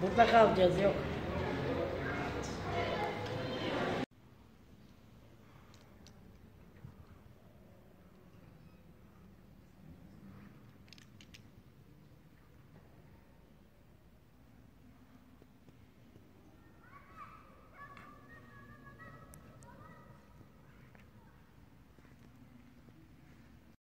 Mutlaka alacağız, yok.